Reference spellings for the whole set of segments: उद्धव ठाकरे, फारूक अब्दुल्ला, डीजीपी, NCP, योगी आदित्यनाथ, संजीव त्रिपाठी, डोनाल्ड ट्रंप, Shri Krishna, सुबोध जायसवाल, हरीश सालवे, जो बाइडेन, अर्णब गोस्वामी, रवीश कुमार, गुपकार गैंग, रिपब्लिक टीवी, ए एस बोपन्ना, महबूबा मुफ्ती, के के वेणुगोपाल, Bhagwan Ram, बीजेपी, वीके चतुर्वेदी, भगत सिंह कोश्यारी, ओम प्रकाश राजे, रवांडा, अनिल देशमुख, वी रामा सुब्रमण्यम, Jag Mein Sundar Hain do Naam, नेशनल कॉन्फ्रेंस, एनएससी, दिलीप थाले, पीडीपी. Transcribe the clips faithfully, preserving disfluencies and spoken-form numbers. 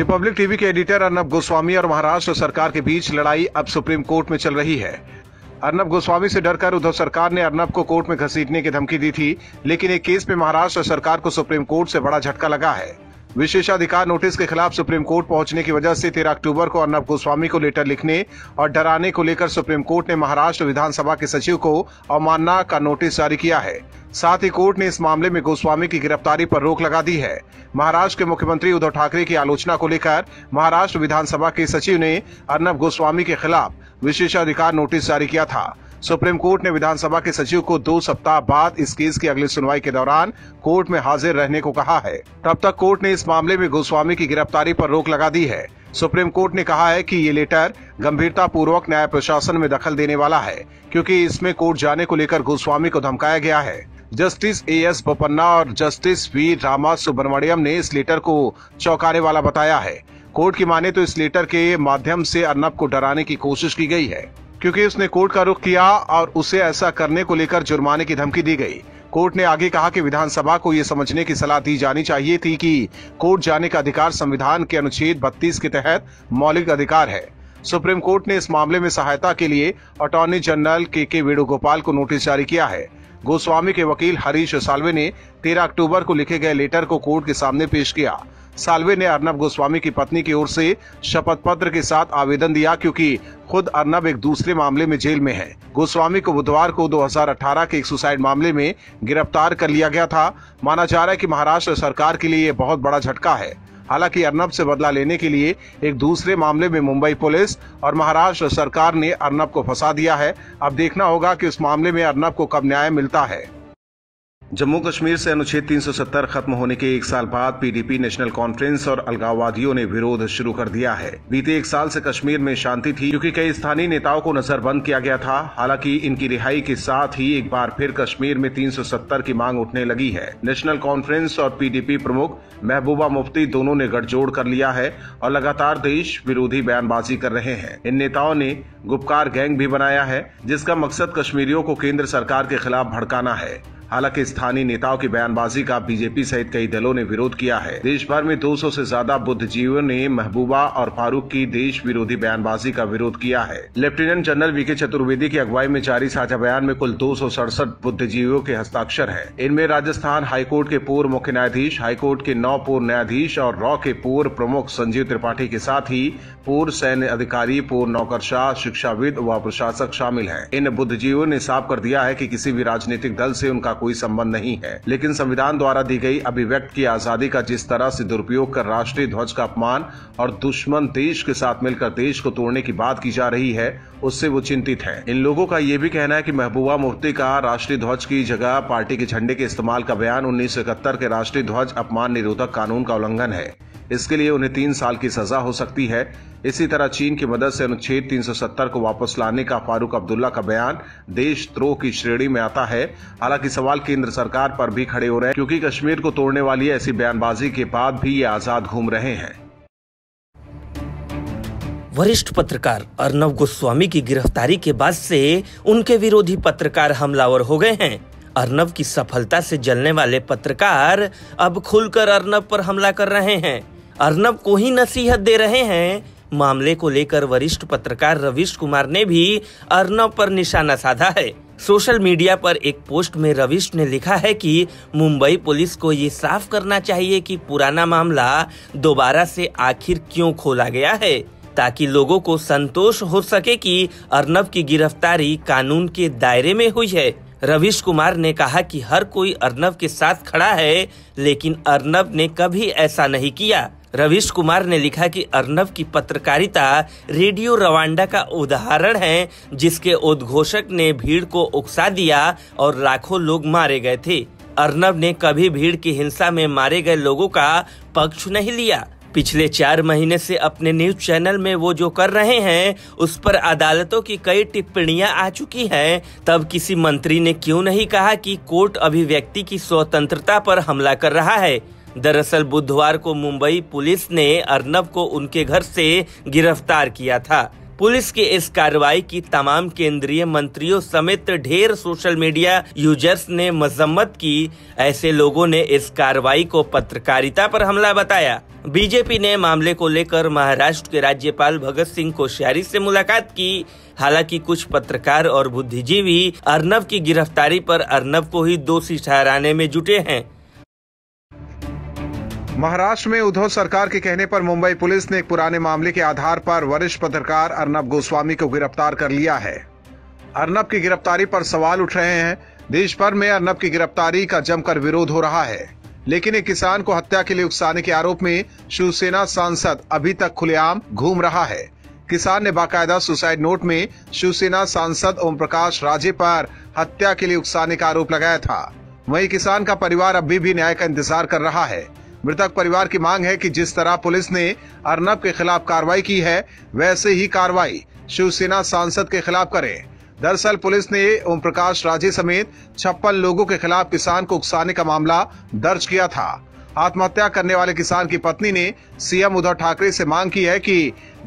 रिपब्लिक टीवी के एडिटर अर्णब गोस्वामी और महाराष्ट्र सरकार के बीच लड़ाई अब सुप्रीम कोर्ट में चल रही है। अर्णब गोस्वामी से डरकर उद्धव सरकार ने अर्णब को कोर्ट में घसीटने की धमकी दी थी, लेकिन एक केस में महाराष्ट्र सरकार को सुप्रीम कोर्ट से बड़ा झटका लगा है। विशेषाधिकार नोटिस के खिलाफ सुप्रीम कोर्ट पहुंचने की वजह से तेरह अक्टूबर को अर्णब गोस्वामी को लेटर लिखने और डराने को लेकर सुप्रीम कोर्ट ने महाराष्ट्र विधानसभा के सचिव को अवमानना का नोटिस जारी किया है। साथ ही कोर्ट ने इस मामले में गोस्वामी की गिरफ्तारी पर रोक लगा दी है। महाराष्ट्र के मुख्यमंत्री उद्धव ठाकरे की आलोचना को लेकर महाराष्ट्र विधानसभा के सचिव ने अर्णब गोस्वामी के खिलाफ विशेषाधिकार नोटिस जारी किया था। सुप्रीम कोर्ट ने विधानसभा के सचिव को दो सप्ताह बाद इस केस की अगली सुनवाई के दौरान कोर्ट में हाजिर रहने को कहा है। तब तक कोर्ट ने इस मामले में गोस्वामी की गिरफ्तारी पर रोक लगा दी है। सुप्रीम कोर्ट ने कहा है कि ये लेटर गंभीरता पूर्वक न्याय प्रशासन में दखल देने वाला है, क्योंकि इसमें कोर्ट जाने को लेकर गोस्वामी को धमकाया गया है। जस्टिस ए एस बोपन्ना और जस्टिस वी रामा सुब्रमण्यम ने इस लेटर को चौंकाने वाला बताया है। कोर्ट की माने तो इस लेटर के माध्यम से अर्णब को डराने की कोशिश की गई है, क्योंकि उसने कोर्ट का रुख किया और उसे ऐसा करने को लेकर जुर्माने की धमकी दी गई। कोर्ट ने आगे कहा कि विधानसभा को ये समझने की सलाह दी जानी चाहिए थी कि कोर्ट जाने का अधिकार संविधान के अनुच्छेद बत्तीस के तहत मौलिक अधिकार है। सुप्रीम कोर्ट ने इस मामले में सहायता के लिए अटॉर्नी जनरल के के वेणुगोपाल को नोटिस जारी किया है। गोस्वामी के वकील हरीश सालवे ने तेरह अक्टूबर को लिखे गए लेटर को कोर्ट के सामने पेश किया। सालवे ने अर्णब गोस्वामी की पत्नी की ओर से शपथ पत्र के साथ आवेदन दिया, क्योंकि खुद अर्णब एक दूसरे मामले में जेल में है। गोस्वामी को बुधवार को दो हज़ार अठारह के एक सुसाइड मामले में गिरफ्तार कर लिया गया था। माना जा रहा है कि महाराष्ट्र सरकार के लिए यह बहुत बड़ा झटका है। हालांकि अर्णब से बदला लेने के लिए एक दूसरे मामले में मुंबई पुलिस और महाराष्ट्र सरकार ने अर्णब को फंसा दिया है। अब देखना होगा कि उस मामले में अर्णब को कब न्याय मिलता है। जम्मू कश्मीर से अनुच्छेद तीन सौ सत्तर खत्म होने के एक साल बाद पीडीपी नेशनल कॉन्फ्रेंस और अलगाववादियों ने विरोध शुरू कर दिया है। बीते एक साल से कश्मीर में शांति थी, क्योंकि कई स्थानीय नेताओं को नजरबंद किया गया था। हालांकि इनकी रिहाई के साथ ही एक बार फिर कश्मीर में तीन सौ सत्तर की मांग उठने लगी है। नेशनल कॉन्फ्रेंस और पीडीपी प्रमुख महबूबा मुफ्ती दोनों ने गठजोड़ कर लिया है और लगातार देश विरोधी बयानबाजी कर रहे हैं। इन नेताओं ने गुपकार गैंग भी बनाया है, जिसका मकसद कश्मीरियों को केंद्र सरकार के खिलाफ भड़काना है। हालांकि स्थानीय नेताओं की बयानबाजी का बीजेपी सहित कई दलों ने विरोध किया है। देश भर में दो सौ से ज्यादा बुद्धिजीवियों ने महबूबा और फारूक की देश विरोधी बयानबाजी का विरोध किया है। लेफ्टिनेंट जनरल वीके चतुर्वेदी की अगुवाई में जारी साझा बयान में कुल दो सौ सड़सठ बुद्धिजीवियों के हस्ताक्षर हैं। इनमें राजस्थान हाईकोर्ट के पूर्व मुख्य न्यायाधीश, हाईकोर्ट के नौ पूर्व न्यायाधीश और रॉ के पूर्व प्रमुख संजीव त्रिपाठी के साथ ही पूर्व सैन्य अधिकारी, पूर्व नौकरशाह, शिक्षाविद व प्रशासक शामिल है। इन बुद्धिजीवियों ने साफ कर दिया है कि किसी भी राजनीतिक दल से उनका कोई संबंध नहीं है, लेकिन संविधान द्वारा दी गई अभिव्यक्ति की आजादी का जिस तरह से दुरुपयोग कर राष्ट्रीय ध्वज का अपमान और दुश्मन देश के साथ मिलकर देश को तोड़ने की बात की जा रही है, उससे वो चिंतित हैं। इन लोगों का ये भी कहना है कि महबूबा मुफ्ती का राष्ट्रीय ध्वज की जगह पार्टी के झंडे के इस्तेमाल का बयान उन्नीस सौ इकहत्तर के राष्ट्रीय ध्वज अपमान निरोधक कानून का उल्लंघन है। इसके लिए उन्हें तीन साल की सजा हो सकती है। इसी तरह चीन की मदद से अनुच्छेद तीन सौ सत्तर को वापस लाने का फारूक अब्दुल्ला का बयान देशद्रोह की श्रेणी में आता है। हालांकि सवाल केंद्र सरकार पर भी खड़े हो रहे हैं, क्योंकि कश्मीर को तोड़ने वाली ऐसी बयानबाजी के बाद भी ये आजाद घूम रहे हैं। वरिष्ठ पत्रकार अर्णब गोस्वामी की गिरफ्तारी के बाद से उनके विरोधी पत्रकार हमलावर हो गए हैं। अर्णब की सफलता से जलने वाले पत्रकार अब खुलकर अर्णब पर हमला कर रहे हैं, अर्णब को ही नसीहत दे रहे हैं। मामले को लेकर वरिष्ठ पत्रकार रवीश कुमार ने भी अर्णब पर निशाना साधा है। सोशल मीडिया पर एक पोस्ट में रवीश ने लिखा है कि मुंबई पुलिस को ये साफ करना चाहिए कि पुराना मामला दोबारा से आखिर क्यों खोला गया है, ताकि लोगों को संतोष हो सके कि अर्णब की गिरफ्तारी कानून के दायरे में हुई है। रवीश कुमार ने कहा कि हर कोई अर्णब के साथ खड़ा है, लेकिन अर्णब ने कभी ऐसा नहीं किया। रवीश कुमार ने लिखा कि अर्णब की पत्रकारिता रेडियो रवांडा का उदाहरण है, जिसके उद्घोषक ने भीड़ को उकसा दिया और लाखों लोग मारे गए थे। अर्णब ने कभी भीड़ की हिंसा में मारे गए लोगों का पक्ष नहीं लिया। पिछले चार महीने से अपने न्यूज चैनल में वो जो कर रहे हैं, उस पर अदालतों की कई टिप्पणियां आ चुकी हैं। तब किसी मंत्री ने क्यों नहीं कहा कि कोर्ट अभिव्यक्ति की स्वतंत्रता पर हमला कर रहा है। दरअसल बुधवार को मुंबई पुलिस ने अर्णब को उनके घर से गिरफ्तार किया था। पुलिस की इस कार्रवाई की तमाम केंद्रीय मंत्रियों समेत ढेर सोशल मीडिया यूजर्स ने मजम्मत की। ऐसे लोगों ने इस कार्रवाई को पत्रकारिता पर हमला बताया। बीजेपी ने मामले को लेकर महाराष्ट्र के राज्यपाल भगत सिंह कोश्यारी से मुलाकात की। हालांकि कुछ पत्रकार और बुद्धिजीवी अर्णब की गिरफ्तारी पर अर्णब को ही दोषी ठहराने में जुटे हैं। महाराष्ट्र में उद्धव सरकार के कहने पर मुंबई पुलिस ने एक पुराने मामले के आधार पर वरिष्ठ पत्रकार अर्णब गोस्वामी को गिरफ्तार कर लिया है। अर्णब की गिरफ्तारी पर सवाल उठ रहे हैं। देश भर में अर्णब की गिरफ्तारी का जमकर विरोध हो रहा है, लेकिन एक किसान को हत्या के लिए उकसाने के आरोप में शिवसेना सांसद अभी तक खुलेआम घूम रहा है। किसान ने बाकायदा सुसाइड नोट में शिवसेना सांसद ओम प्रकाश राजे पर हत्या के लिए उकसाने का आरोप लगाया था। वहीं किसान का परिवार अभी भी न्याय का इंतजार कर रहा है। मृतक परिवार की मांग है कि जिस तरह पुलिस ने अर्णब के खिलाफ कार्रवाई की है, वैसे ही कार्रवाई शिवसेना सांसद के खिलाफ करे। दरअसल पुलिस ने ओम प्रकाश राजे समेत छप्पन लोगों के खिलाफ किसान को उकसाने का मामला दर्ज किया था। आत्महत्या करने वाले किसान की पत्नी ने सीएम उद्धव ठाकरे से मांग की है कि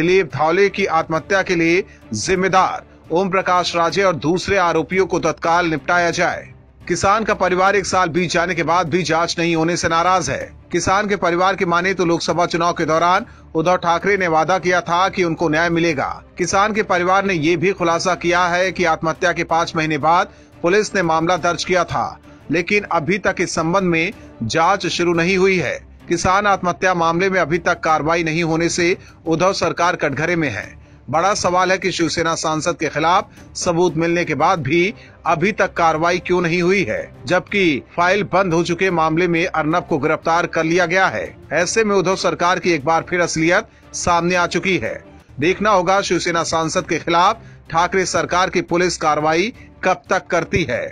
दिलीप थाले की आत्महत्या के लिए जिम्मेदार ओम प्रकाश राजे और दूसरे आरोपियों को तत्काल निपटाया जाए। किसान का परिवार एक साल बीत जाने के बाद भी जांच नहीं होने से नाराज है। किसान के परिवार की माने तो लोकसभा चुनाव के दौरान उद्धव ठाकरे ने वादा किया था कि उनको न्याय मिलेगा। किसान के परिवार ने ये भी खुलासा किया है कि आत्महत्या के पाँच महीने बाद पुलिस ने मामला दर्ज किया था, लेकिन अभी तक इस संबंध में जांच शुरू नहीं हुई है। किसान आत्महत्या मामले में अभी तक कार्रवाई नहीं होने से उद्धव सरकार कटघरे में है। बड़ा सवाल है कि शिवसेना सांसद के खिलाफ सबूत मिलने के बाद भी अभी तक कार्रवाई क्यों नहीं हुई है, जबकि फाइल बंद हो चुके मामले में अर्णब को गिरफ्तार कर लिया गया है। ऐसे में उद्धव सरकार की एक बार फिर असलियत सामने आ चुकी है। देखना होगा शिवसेना सांसद के खिलाफ ठाकरे सरकार की पुलिस कार्रवाई कब तक करती है।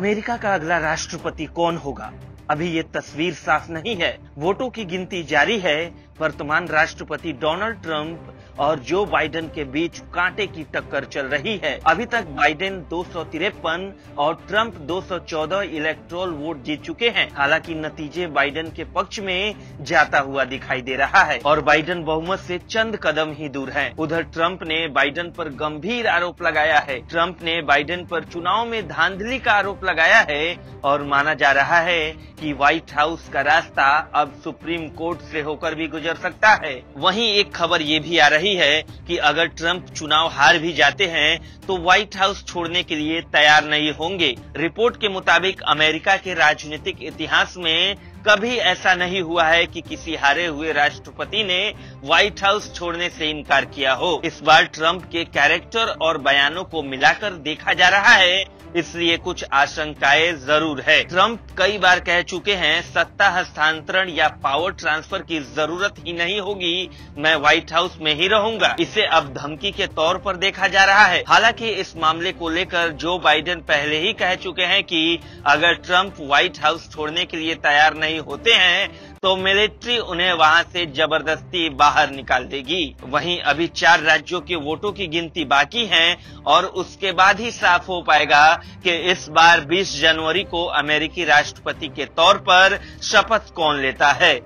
अमेरिका का अगला राष्ट्रपति कौन होगा, अभी ये तस्वीर साफ नहीं है। वोटों की गिनती जारी है। वर्तमान राष्ट्रपति डोनाल्ड ट्रंप और जो बाइडेन के बीच कांटे की टक्कर चल रही है। अभी तक बाइडेन दो सौ तिरपन और ट्रंप दो सौ चौदह इलेक्ट्रोल वोट जीत चुके हैं। हालांकि नतीजे बाइडेन के पक्ष में जाता हुआ दिखाई दे रहा है और बाइडेन बहुमत से चंद कदम ही दूर हैं। उधर ट्रंप ने बाइडेन पर गंभीर आरोप लगाया है। ट्रंप ने बाइडेन पर चुनाव में धांधली का आरोप लगाया है और माना जा रहा है कि व्हाइट हाउस का रास्ता अब सुप्रीम कोर्ट से होकर भी गुजर सकता है। वहीं एक खबर ये भी आ रही है कि अगर ट्रंप चुनाव हार भी जाते हैं तो व्हाइट हाउस छोड़ने के लिए तैयार नहीं होंगे। रिपोर्ट के मुताबिक अमेरिका के राजनीतिक इतिहास में कभी ऐसा नहीं हुआ है कि किसी हारे हुए राष्ट्रपति ने व्हाइट हाउस छोड़ने से इनकार किया हो। इस बार ट्रंप के कैरेक्टर और बयानों को मिलाकर देखा जा रहा है, इसलिए कुछ आशंकाएं जरूर है। ट्रंप कई बार कह चुके हैं सत्ता हस्तांतरण या पावर ट्रांसफर की जरूरत ही नहीं होगी, मैं व्हाइट हाउस में ही रहूंगा। इसे अब धमकी के तौर पर देखा जा रहा है। हालांकि इस मामले को लेकर जो बाइडेन पहले ही कह चुके हैं कि अगर ट्रंप व्हाइट हाउस छोड़ने के लिए तैयार नहीं होते हैं तो मिलिट्री उन्हें वहां से जबरदस्ती बाहर निकाल देगी। वहीं अभी चार राज्यों के वोटों की गिनती बाकी है और उसके बाद ही साफ हो पाएगा कि इस बार बीस जनवरी को अमेरिकी राष्ट्रपति के तौर पर शपथ कौन लेता है।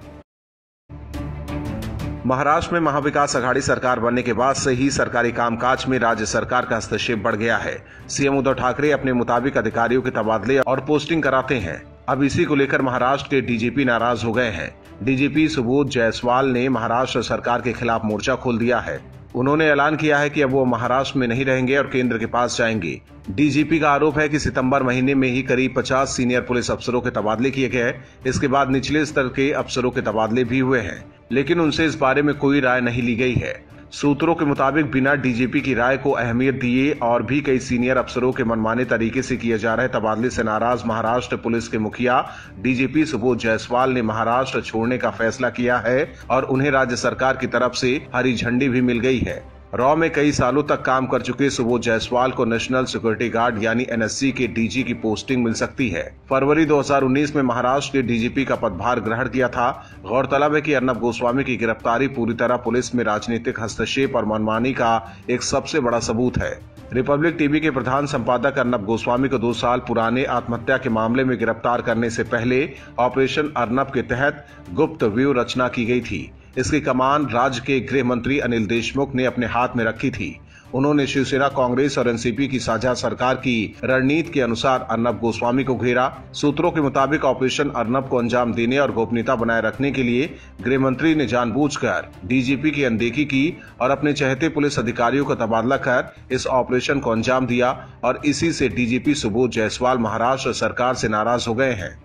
महाराष्ट्र में महाविकास आघाड़ी सरकार बनने के बाद से ही सरकारी कामकाज में राज्य सरकार का हस्तक्षेप बढ़ गया है। सीएम उद्धव ठाकरे अपने मुताबिक अधिकारियों के तबादले और पोस्टिंग कराते हैं। अब इसी को लेकर महाराष्ट्र के डीजीपी नाराज हो गए हैं। डीजीपी सुबोध जायसवाल ने महाराष्ट्र सरकार के खिलाफ मोर्चा खोल दिया है। उन्होंने ऐलान किया है कि अब वो महाराष्ट्र में नहीं रहेंगे और केंद्र के पास जाएंगे। डीजीपी का आरोप है कि सितंबर महीने में ही करीब पचास सीनियर पुलिस अफसरों के तबादले किए गए। इसके बाद निचले स्तर के अफसरों के तबादले भी हुए हैं, लेकिन उनसे इस बारे में कोई राय नहीं ली गई है। सूत्रों के मुताबिक बिना डीजीपी की राय को अहमियत दिए और भी कई सीनियर अफसरों के मनमाने तरीके से किए जा रहे तबादले से नाराज महाराष्ट्र पुलिस के मुखिया डीजीपी सुबोध जायसवाल ने महाराष्ट्र छोड़ने का फैसला किया है और उन्हें राज्य सरकार की तरफ से हरी झंडी भी मिल गई है। रॉ में कई सालों तक काम कर चुके सुबोध जायसवाल को नेशनल सिक्योरिटी गार्ड यानी एनएससी के डीजी की पोस्टिंग मिल सकती है। फरवरी दो हज़ार उन्नीस में महाराष्ट्र के डीजीपी का पदभार ग्रहण किया था। गौरतलब है कि अर्णब गोस्वामी की गिरफ्तारी पूरी तरह पुलिस में राजनीतिक हस्तक्षेप और मनमानी का एक सबसे बड़ा सबूत है। रिपब्लिक टीवी के प्रधान संपादक अर्णब गोस्वामी को दो साल पुराने आत्महत्या के मामले में गिरफ्तार करने से पहले ऑपरेशन अर्णब के तहत गुप्त व्यूह रचना की गई थी। इसकी कमान राज्य के गृह मंत्री अनिल देशमुख ने अपने हाथ में रखी थी। उन्होंने शिवसेना, कांग्रेस और एनसीपी की साझा सरकार की रणनीति के अनुसार अर्णब गोस्वामी को घेरा। सूत्रों के मुताबिक ऑपरेशन अर्णब को अंजाम देने और गोपनीयता बनाए रखने के लिए गृह मंत्री ने जानबूझकर डीजीपी की अनदेखी की और अपने चहेते पुलिस अधिकारियों का तबादला कर इस ऑपरेशन को अंजाम दिया और इसी से डीजीपी सुबोध जायसवाल महाराष्ट्र सरकार से नाराज हो गए हैं।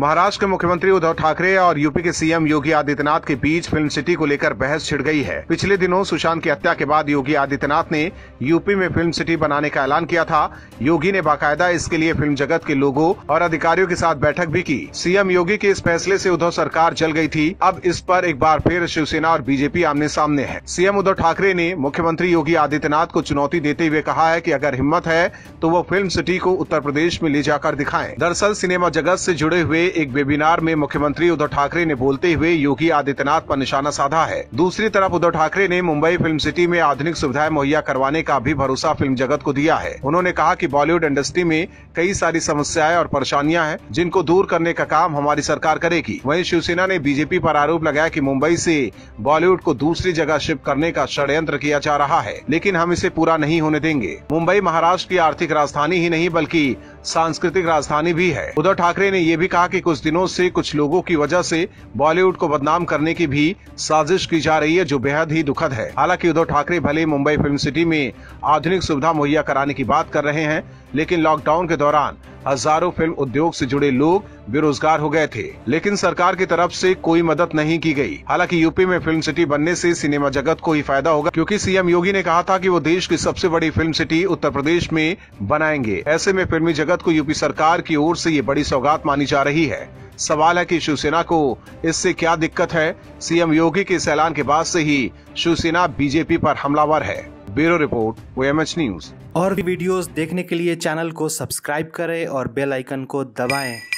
महाराष्ट्र के मुख्यमंत्री उद्धव ठाकरे और यूपी के सीएम योगी आदित्यनाथ के बीच फिल्म सिटी को लेकर बहस छिड़ गई है। पिछले दिनों सुशांत की हत्या के बाद योगी आदित्यनाथ ने यूपी में फिल्म सिटी बनाने का ऐलान किया था। योगी ने बाकायदा इसके लिए फिल्म जगत के लोगों और अधिकारियों के साथ बैठक भी की। सीएम योगी के इस फैसले से उद्धव सरकार जल गई थी। अब इस पर एक बार फिर शिवसेना और बीजेपी आमने सामने है। सीएम उद्धव ठाकरे ने मुख्यमंत्री योगी आदित्यनाथ को चुनौती देते हुए कहा है कि अगर हिम्मत है तो वो फिल्म सिटी को उत्तर प्रदेश में ले जाकर दिखाएं। दरअसल सिनेमा जगत से जुड़े हुए एक वेबिनार में मुख्यमंत्री उद्धव ठाकरे ने बोलते हुए योगी आदित्यनाथ पर निशाना साधा है। दूसरी तरफ उद्धव ठाकरे ने मुंबई फिल्म सिटी में आधुनिक सुविधाएं मुहैया करवाने का भी भरोसा फिल्म जगत को दिया है। उन्होंने कहा कि बॉलीवुड इंडस्ट्री में कई सारी समस्याएं और परेशानियां हैं, जिनको दूर करने का काम हमारी सरकार करेगी। वहीं शिवसेना ने बीजेपी पर आरोप लगाया कि मुंबई से बॉलीवुड को दूसरी जगह शिफ्ट करने का षड्यंत्र किया जा रहा है, लेकिन हम इसे पूरा नहीं होने देंगे। मुंबई महाराष्ट्र की आर्थिक राजधानी ही नहीं बल्कि सांस्कृतिक राजधानी भी है। उद्धव ठाकरे ने यह भी कहा कि कुछ दिनों से कुछ लोगों की वजह से बॉलीवुड को बदनाम करने की भी साजिश की जा रही है, जो बेहद ही दुखद है। हालांकि उद्धव ठाकरे भले मुंबई फिल्म सिटी में आधुनिक सुविधा मुहैया कराने की बात कर रहे हैं, लेकिन लॉकडाउन के दौरान हजारों फिल्म उद्योग से जुड़े लोग बेरोजगार हो गए थे, लेकिन सरकार की तरफ से कोई मदद नहीं की गई। हालांकि यूपी में फिल्म सिटी बनने से सिनेमा जगत को ही फायदा होगा, क्योंकि सीएम योगी ने कहा था कि वो देश की सबसे बड़ी फिल्म सिटी उत्तर प्रदेश में बनाएंगे। ऐसे में फिल्मी जगत को यूपी सरकार की ओर से ये बड़ी सौगात मानी जा रही है। सवाल है कि शिवसेना को इससे क्या दिक्कत है। सीएम योगी के इस ऐलान के बाद से ही शिवसेना बीजेपी पर हमलावर है। Bureau report, OMH news. और भी वीडियोस देखने के लिए चैनल को सब्सक्राइब करें और बेल आइकन को दबाएं।